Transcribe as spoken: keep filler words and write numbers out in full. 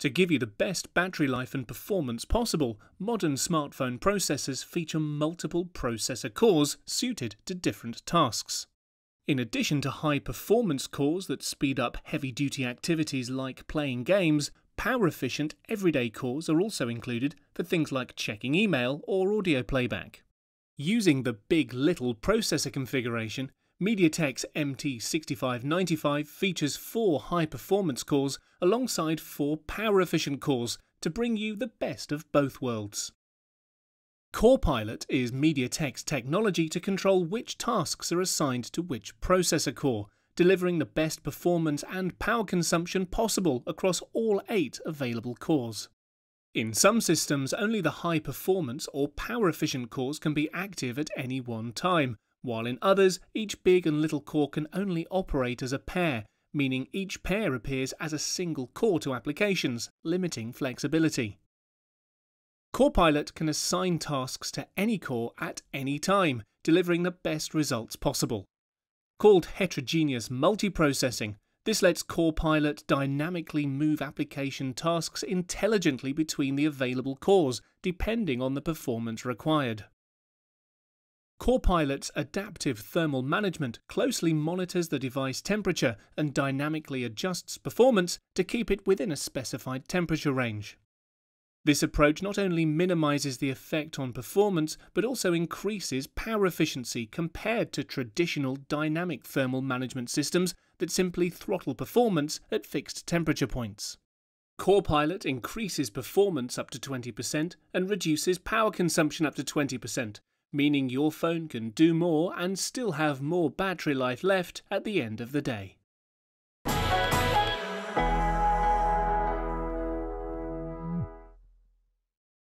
To give you the best battery life and performance possible, modern smartphone processors feature multiple processor cores suited to different tasks. In addition to high-performance cores that speed up heavy-duty activities like playing games, power-efficient everyday cores are also included for things like checking email or audio playback. Using the big little processor configuration, MediaTek's M T sixty-five ninety-five features four high-performance cores alongside four power-efficient cores to bring you the best of both worlds. CorePilot is MediaTek's technology to control which tasks are assigned to which processor core, delivering the best performance and power consumption possible across all eight available cores. In some systems, only the high-performance or power-efficient cores can be active at any one time, while in others, each big and little core can only operate as a pair, meaning each pair appears as a single core to applications, limiting flexibility. CorePilot can assign tasks to any core at any time, delivering the best results possible. Called heterogeneous multiprocessing, this lets CorePilot dynamically move application tasks intelligently between the available cores, depending on the performance required. CorePilot's adaptive thermal management closely monitors the device temperature and dynamically adjusts performance to keep it within a specified temperature range. This approach not only minimizes the effect on performance, but also increases power efficiency compared to traditional dynamic thermal management systems that simply throttle performance at fixed temperature points. CorePilot increases performance up to twenty percent and reduces power consumption up to twenty percent. Meaning your phone can do more and still have more battery life left at the end of the day.